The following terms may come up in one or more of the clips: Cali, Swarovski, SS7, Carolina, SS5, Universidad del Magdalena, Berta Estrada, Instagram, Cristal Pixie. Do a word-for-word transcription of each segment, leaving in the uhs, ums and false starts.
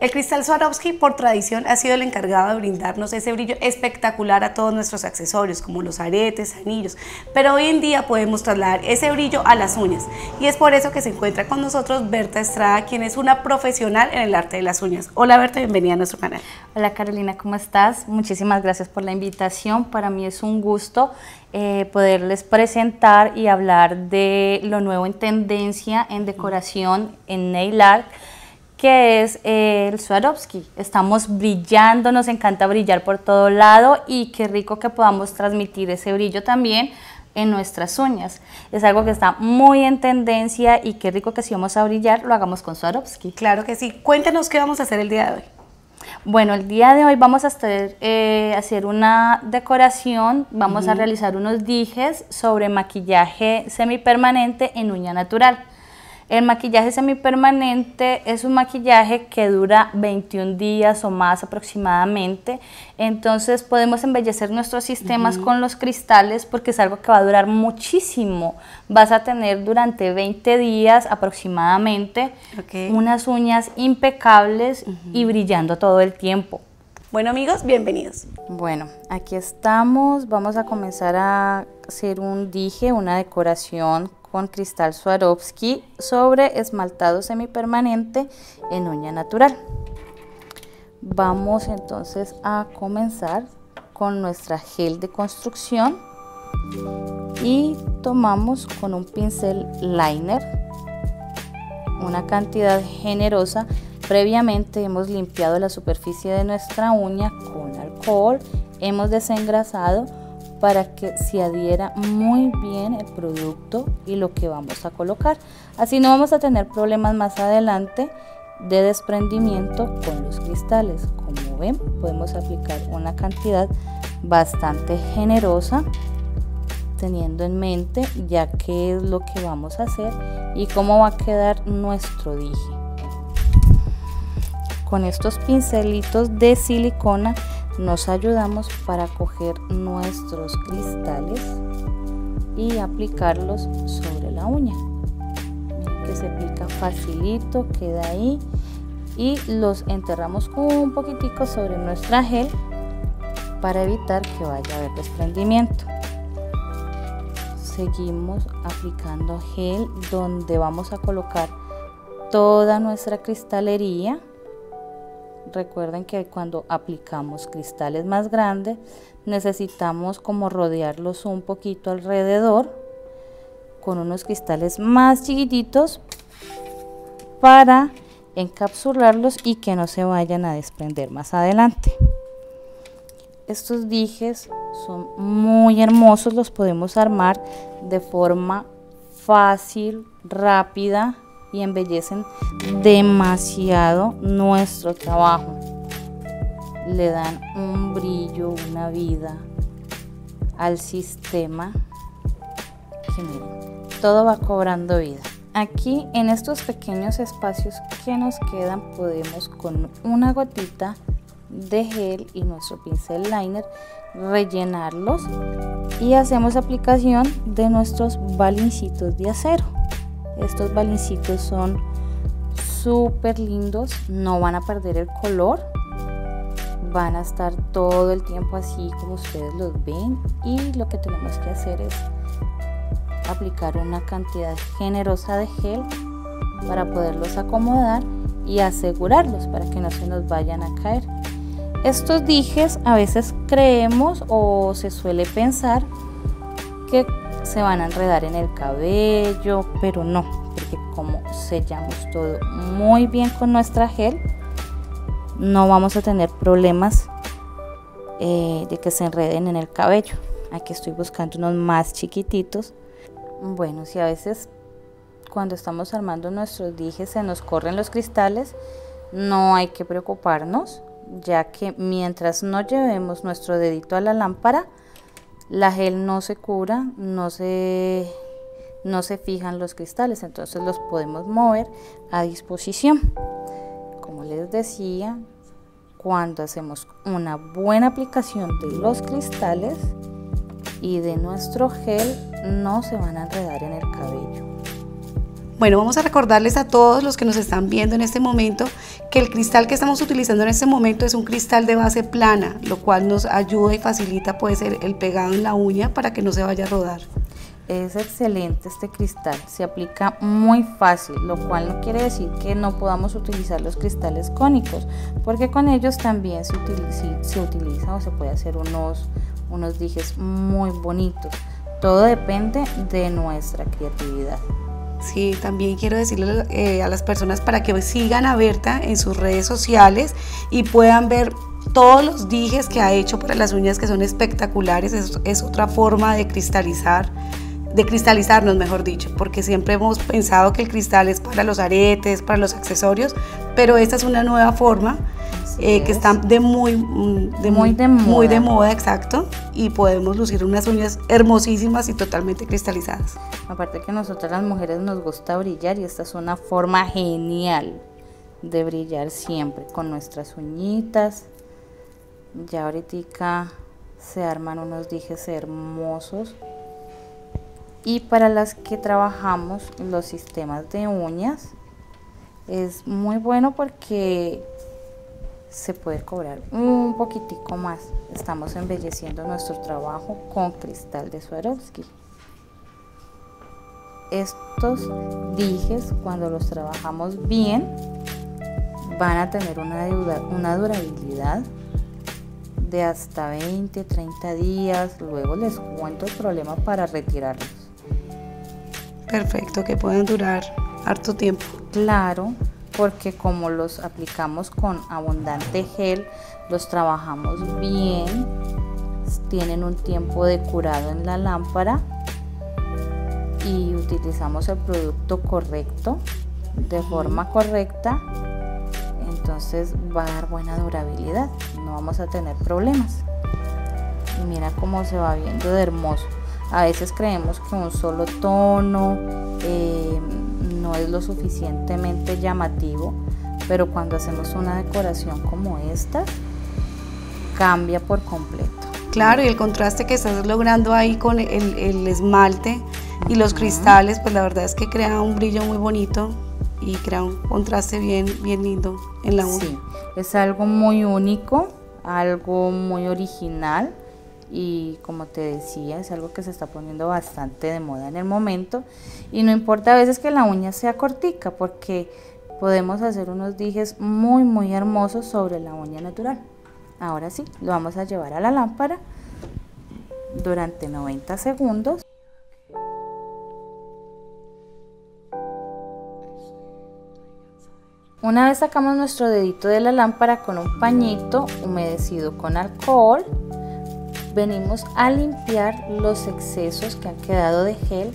El cristal Swarovski, por tradición, ha sido el encargado de brindarnos ese brillo espectacular a todos nuestros accesorios, como los aretes, anillos, pero hoy en día podemos trasladar ese brillo a las uñas, y es por eso que se encuentra con nosotros Berta Estrada, quien es una profesional en el arte de las uñas. Hola Berta, bienvenida a nuestro canal. Hola Carolina, ¿cómo estás? Muchísimas gracias por la invitación, para mí es un gusto eh, poderles presentar y hablar de lo nuevo en tendencia, en decoración, en nail art, que es el Swarovski. Estamos brillando, nos encanta brillar por todo lado y qué rico que podamos transmitir ese brillo también en nuestras uñas. Es algo que está muy en tendencia y qué rico que si vamos a brillar lo hagamos con Swarovski. Claro que sí. Cuéntanos qué vamos a hacer el día de hoy. Bueno, el día de hoy vamos a hacer, eh, hacer una decoración, vamos uh-huh. a realizar unos dijes sobre maquillaje semipermanente en uña natural. El maquillaje semipermanente es un maquillaje que dura veintiún días o más aproximadamente, entonces podemos embellecer nuestros sistemas uh-huh. con los cristales porque es algo que va a durar muchísimo. Vas a tener durante veinte días aproximadamente okay. unas uñas impecables uh-huh. y brillando todo el tiempo. Bueno amigos, bienvenidos. Bueno, aquí estamos, vamos a comenzar a hacer un dije, una decoración con cristal Swarovski sobre esmaltado semipermanente en uña natural. Vamos entonces a comenzar con nuestra gel de construcción y tomamos con un pincel liner una cantidad generosa. Previamente hemos limpiado la superficie de nuestra uña con alcohol, hemos desengrasado para que se adhiera muy bien el producto y lo que vamos a colocar. Así no vamos a tener problemas más adelante de desprendimiento con los cristales. Como ven, podemos aplicar una cantidad bastante generosa, teniendo en mente ya qué es lo que vamos a hacer y cómo va a quedar nuestro dije. Con estos pincelitos de silicona nos ayudamos para coger nuestros cristales y aplicarlos sobre la uña. Miren que se aplica facilito, queda ahí, y los enterramos un poquitico sobre nuestra gel para evitar que vaya a haber desprendimiento. Seguimos aplicando gel donde vamos a colocar toda nuestra cristalería. Recuerden que cuando aplicamos cristales más grandes necesitamos como rodearlos un poquito alrededor con unos cristales más chiquititos para encapsularlos y que no se vayan a desprender más adelante. Estos dijes son muy hermosos, los podemos armar de forma fácil, rápida y embellecen demasiado nuestro trabajo, le dan un brillo, una vida al sistema que miren, todo va cobrando vida. Aquí en estos pequeños espacios que nos quedan podemos con una gotita de gel y nuestro pincel liner rellenarlos y hacemos aplicación de nuestros balincitos de acero. Estos balincitos son súper lindos, no van a perder el color, van a estar todo el tiempo así como ustedes los ven, y lo que tenemos que hacer es aplicar una cantidad generosa de gel para poderlos acomodar y asegurarlos para que no se nos vayan a caer. Estos dijes a veces creemos o se suele pensar que se van a enredar en el cabello, pero no, porque como sellamos todo muy bien con nuestra gel no vamos a tener problemas eh, de que se enreden en el cabello. Aquí estoy buscando unos más chiquititos. Bueno, si a veces cuando estamos armando nuestros dijes se nos corren los cristales, no hay que preocuparnos, ya que mientras no llevemos nuestro dedito a la lámpara la gel no se cura, no se, no se fijan los cristales, entonces los podemos mover a disposición. Como les decía, cuando hacemos una buena aplicación de los cristales y de nuestro gel, no se van a enredar en el cabello. Bueno, vamos a recordarles a todos los que nos están viendo en este momento que el cristal que estamos utilizando en este momento es un cristal de base plana, lo cual nos ayuda y facilita pues el, el pegado en la uña para que no se vaya a rodar. Es excelente este cristal, se aplica muy fácil, lo cual no quiere decir que no podamos utilizar los cristales cónicos, porque con ellos también se utiliza, se utiliza o se puede hacer unos, unos dijes muy bonitos. Todo depende de nuestra creatividad. Sí, también quiero decirle eh, a las personas para que sigan a Berta en sus redes sociales y puedan ver todos los dijes que ha hecho para las uñas, que son espectaculares. Es, es otra forma de cristalizar, de cristalizarnos mejor dicho, porque siempre hemos pensado que el cristal es para los aretes, para los accesorios, pero esta es una nueva forma eh, es. que está de muy, de, muy, de, muy de moda, exacto, y podemos lucir unas uñas hermosísimas y totalmente cristalizadas. Aparte que nosotras las mujeres nos gusta brillar y esta es una forma genial de brillar siempre con nuestras uñitas. Ya ahorita se arman unos dijes hermosos. Y para las que trabajamos los sistemas de uñas, es muy bueno porque se puede cobrar un poquitico más. Estamos embelleciendo nuestro trabajo con cristal de Swarovski. Estos dijes, cuando los trabajamos bien, van a tener una, una durabilidad de hasta veinte, treinta días. Luego les cuento el problema para retirarlos. Perfecto, que pueden durar harto tiempo. Claro, porque como los aplicamos con abundante gel, los trabajamos bien, tienen un tiempo de curado en la lámpara y utilizamos el producto correcto, de forma correcta, entonces va a dar buena durabilidad, no vamos a tener problemas. Y mira cómo se va viendo de hermoso. A veces creemos que un solo tono eh, no es lo suficientemente llamativo, pero cuando hacemos una decoración como esta, cambia por completo. Claro, y el contraste que estás logrando ahí con el, el esmalte y los cristales, pues la verdad es que crea un brillo muy bonito y crea un contraste bien, bien lindo en la uña. Sí, es algo muy único, algo muy original. Y como te decía, es algo que se está poniendo bastante de moda en el momento, y no importa a veces que la uña sea cortica, porque podemos hacer unos dijes muy muy hermosos sobre la uña natural. Ahora sí, lo vamos a llevar a la lámpara durante noventa segundos. Una vez sacamos nuestro dedito de la lámpara con un pañito humedecido con alcohol, venimos a limpiar los excesos que han quedado de gel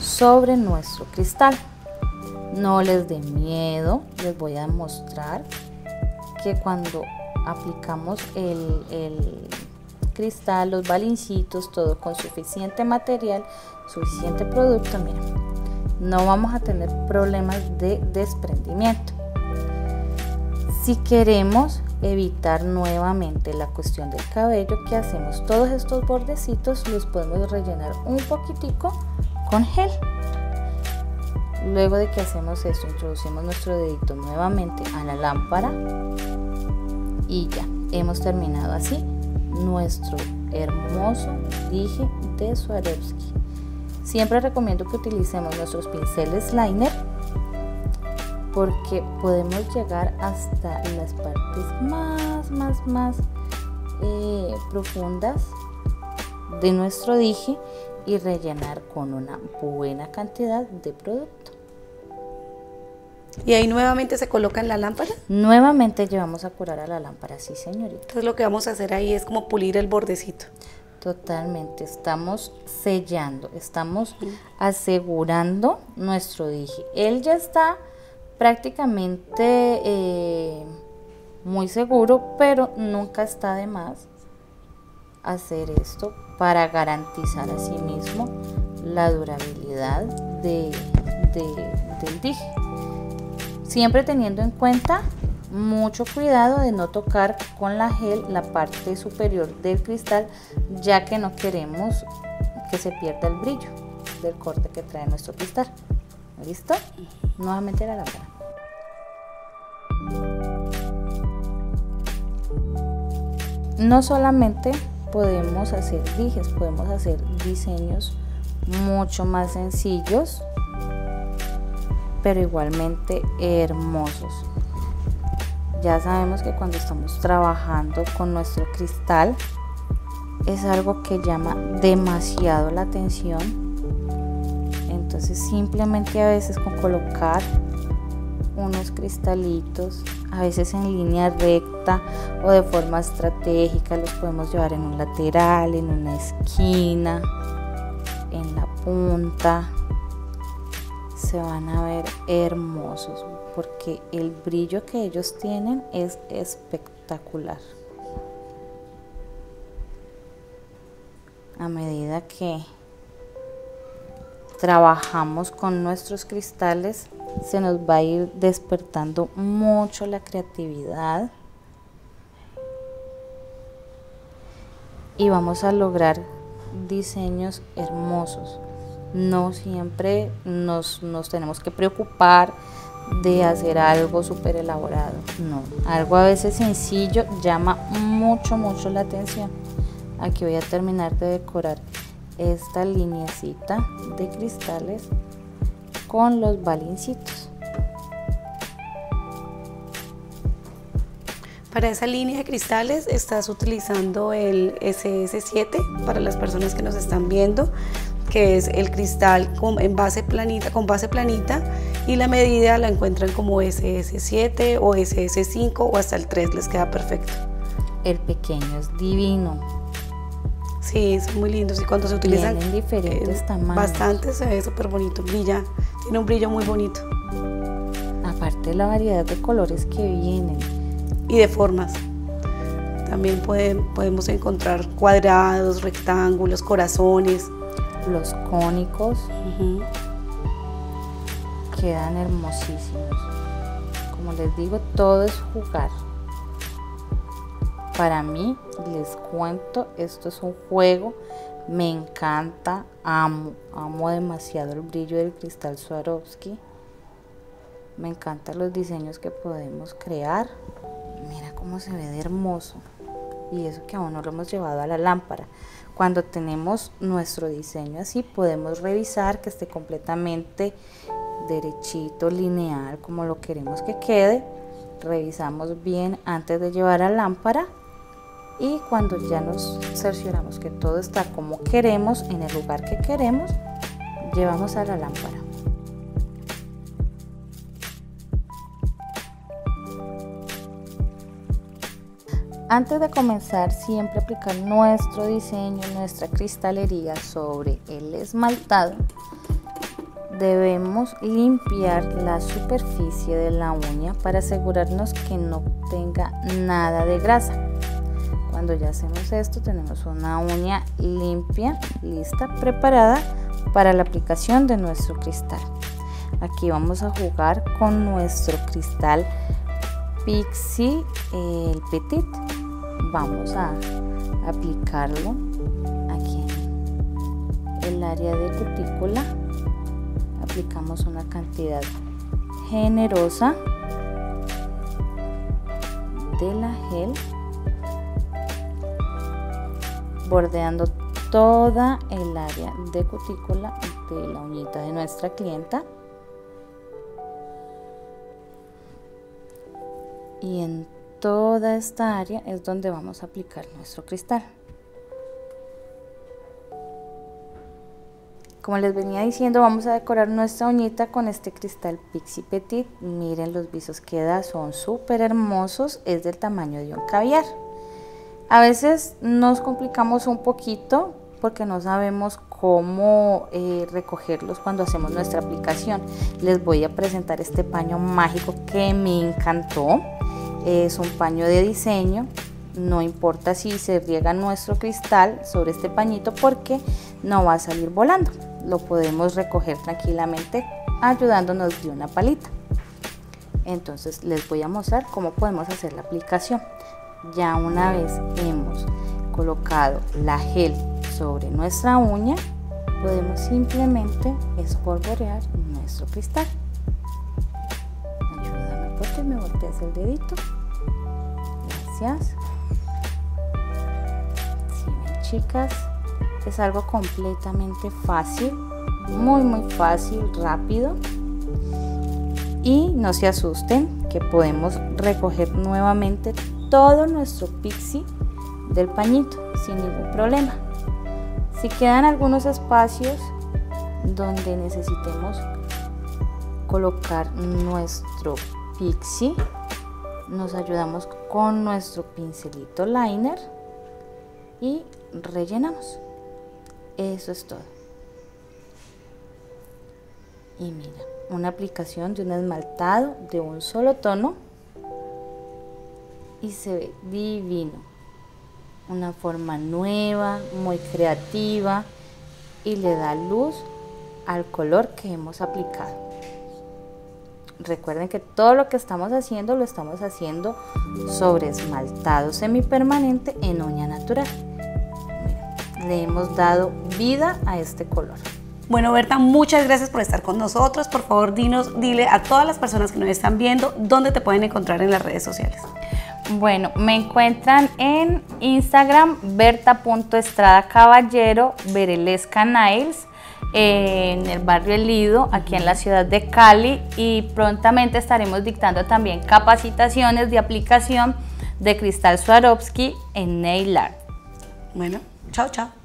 sobre nuestro cristal. No les dé miedo, les voy a mostrar que cuando aplicamos el, el cristal, los balincitos, todo con suficiente material, suficiente producto, mira, no vamos a tener problemas de desprendimiento. Si queremos evitar nuevamente la cuestión del cabello, que hacemos todos estos bordecitos, los podemos rellenar un poquitico con gel. Luego de que hacemos esto, introducimos nuestro dedito nuevamente a la lámpara y ya hemos terminado así nuestro hermoso dije de Swarovski. Siempre recomiendo que utilicemos nuestros pinceles liner, porque podemos llegar hasta las partes más, más, más eh, profundas de nuestro dije y rellenar con una buena cantidad de producto. ¿Y ahí nuevamente se coloca en la lámpara? Nuevamente llevamos a curar a la lámpara, sí señorita. Entonces lo que vamos a hacer ahí es como pulir el bordecito. Totalmente, estamos sellando, estamos asegurando nuestro dije. Él ya está prácticamente eh, muy seguro, pero nunca está de más hacer esto para garantizar a sí mismo la durabilidad de, de, del dije, siempre teniendo en cuenta mucho cuidado de no tocar con la gel la parte superior del cristal, ya que no queremos que se pierda el brillo del corte que trae nuestro cristal. ¿Listo? No vas a meter a la boca. No solamente podemos hacer dijes, podemos hacer diseños mucho más sencillos, pero igualmente hermosos. Ya sabemos que cuando estamos trabajando con nuestro cristal es algo que llama demasiado la atención, entonces simplemente a veces con colocar unos cristalitos, a veces en línea recta o de forma estratégica, los podemos llevar en un lateral, en una esquina, en la punta, se van a ver hermosos porque el brillo que ellos tienen es espectacular. A medida que trabajamos con nuestros cristales, se nos va a ir despertando mucho la creatividad y vamos a lograr diseños hermosos. No siempre nos, nos tenemos que preocupar de hacer algo súper elaborado, no, algo a veces sencillo llama mucho mucho la atención. Aquí voy a terminar de decorar esta lineecita de cristales con los balincitos. Para esa línea de cristales estás utilizando el ese ese siete para las personas que nos están viendo, que es el cristal con, en base planita, con base planita, y la medida la encuentran como ese ese siete o ese ese cinco o hasta el tres, les queda perfecto. El pequeño es divino. Sí, son muy lindos y cuando se utilizan en diferentes eh, tamaños, bastante se ve súper bonito, brilla, tiene un brillo muy bonito. Aparte de la variedad de colores que vienen. Y de formas, también pueden, podemos encontrar cuadrados, rectángulos, corazones. Los cónicos uh-huh. quedan hermosísimos. Como les digo, todo es jugar. Para mí, les cuento, esto es un juego, me encanta, amo, amo demasiado el brillo del cristal Swarovski. Me encantan los diseños que podemos crear. Mira cómo se ve de hermoso. Y eso que aún no lo hemos llevado a la lámpara. Cuando tenemos nuestro diseño así, podemos revisar que esté completamente derechito, lineal, como lo queremos que quede. Revisamos bien antes de llevar a la lámpara. Y cuando ya nos cercioramos que todo está como queremos, en el lugar que queremos, llevamos a la lámpara. Antes de comenzar, siempre aplicar nuestro diseño, nuestra cristalería sobre el esmaltado, debemos limpiar la superficie de la uña para asegurarnos que no tenga nada de grasa. Cuando ya hacemos esto, tenemos una uña limpia, lista, preparada para la aplicación de nuestro cristal. Aquí vamos a jugar con nuestro cristal Pixie el Petite. Vamos a aplicarlo aquí en el área de cutícula. Aplicamos una cantidad generosa de la gel, bordeando toda el área de cutícula de la uñita de nuestra clienta, y en toda esta área es donde vamos a aplicar nuestro cristal. Como les venía diciendo, vamos a decorar nuestra uñita con este cristal Pixie Petite. Miren los visos que da, son súper hermosos, es del tamaño de un caviar. A veces nos complicamos un poquito porque no sabemos cómo eh, recogerlos cuando hacemos nuestra aplicación. Les voy a presentar este paño mágico que me encantó. Es un paño de diseño, no importa si se riega nuestro cristal sobre este pañito porque no va a salir volando. Lo podemos recoger tranquilamente ayudándonos de una palita. Entonces les voy a mostrar cómo podemos hacer la aplicación. Ya una vez hemos colocado la gel sobre nuestra uña, podemos simplemente espolvorear nuestro cristal. Ayúdame porque me volteas el dedito. Gracias. Si ven, chicas, es algo completamente fácil, muy muy fácil, rápido. Y no se asusten que podemos recoger nuevamente todo nuestro pixie del pañito sin ningún problema. Si quedan algunos espacios donde necesitemos colocar nuestro pixie, nos ayudamos con nuestro pincelito liner y rellenamos. Eso es todo. Y mira, una aplicación de un esmaltado de un solo tono y se ve divino. Una forma nueva, muy creativa, y le da luz al color que hemos aplicado. Recuerden que todo lo que estamos haciendo lo estamos haciendo sobre esmaltado semipermanente en uña natural. Le hemos dado vida a este color. Bueno, Berta, muchas gracias por estar con nosotros. Por favor, dinos, dile a todas las personas que nos están viendo dónde te pueden encontrar en las redes sociales. Bueno, me encuentran en Instagram, Berta punto Estrada Caballero Bereles Canals, en el barrio El Lido, aquí en la ciudad de Cali, y prontamente estaremos dictando también capacitaciones de aplicación de cristal Swarovski en nail art. Bueno, chao, chao.